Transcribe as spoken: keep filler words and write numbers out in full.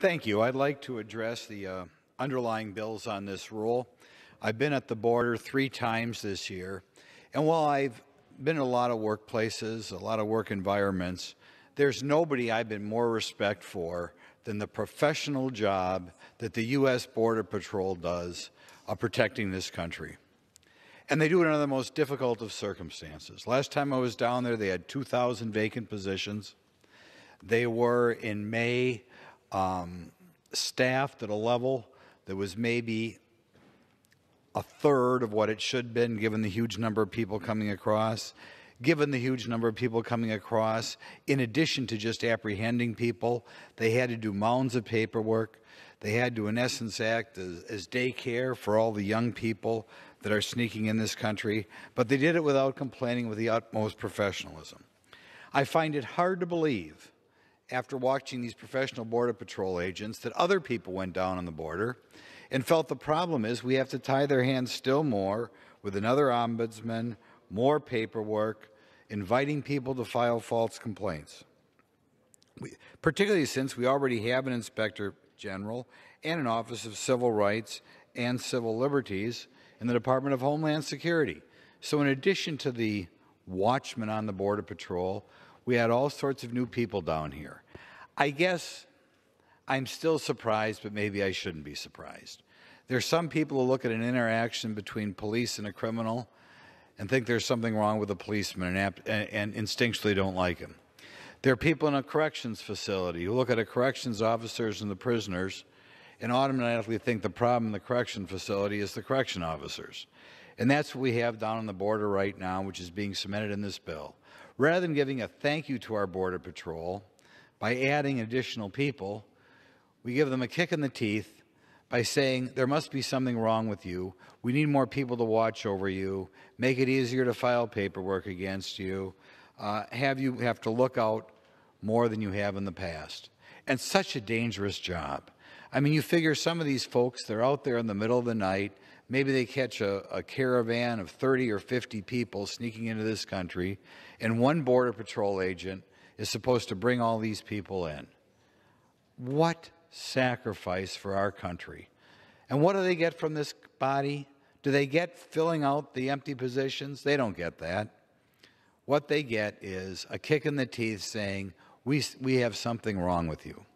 Thank you. I'd like to address the uh, underlying bills on this rule. I've been at the border three times this year, and while I've been in a lot of workplaces, a lot of work environments, there's nobody I've been more respect for than the professional job that the U S Border Patrol does of protecting this country. And they do it under the most difficult of circumstances. Last time I was down there, they had two thousand vacant positions. They were, in May, Um, staffed at a level that was maybe a third of what it should have been, given the huge number of people coming across. Given the huge number of people coming across, in addition to just apprehending people, they had to do mounds of paperwork. They had to, in essence, act as, as daycare for all the young people that are sneaking in this country. But they did it without complaining, with the utmost professionalism. I find it hard to believe, after watching these professional Border Patrol agents, that other people went down on the border and felt the problem is we have to tie their hands still more with another ombudsman, more paperwork, inviting people to file false complaints. We, particularly since we already have an Inspector General and an Office of Civil Rights and Civil Liberties in the Department of Homeland Security. So in addition to the watchman on the Border Patrol, we had all sorts of new people down here. I guess I'm still surprised, but maybe I shouldn't be surprised. There's some people who look at an interaction between police and a criminal and think there's something wrong with a policeman and, and instinctually don't like him. There are people in a corrections facility who look at a corrections officers and the prisoners and automatically think the problem in the correction facility is the correction officers. And that's what we have down on the border right now, which is being cemented in this bill. Rather than giving a thank you to our Border Patrol by adding additional people, we give them a kick in the teeth by saying, there must be something wrong with you. We need more people to watch over you, make it easier to file paperwork against you, uh, have you have to look out more than you have in the past. And such a dangerous job. I mean, you figure some of these folks, they're out there in the middle of the night. Maybe they catch a, a caravan of thirty or fifty people sneaking into this country, and one Border Patrol agent is supposed to bring all these people in. What sacrifice for our country. And what do they get from this body? Do they get filling out the empty positions? They don't get that. What they get is a kick in the teeth saying, we, we have something wrong with you.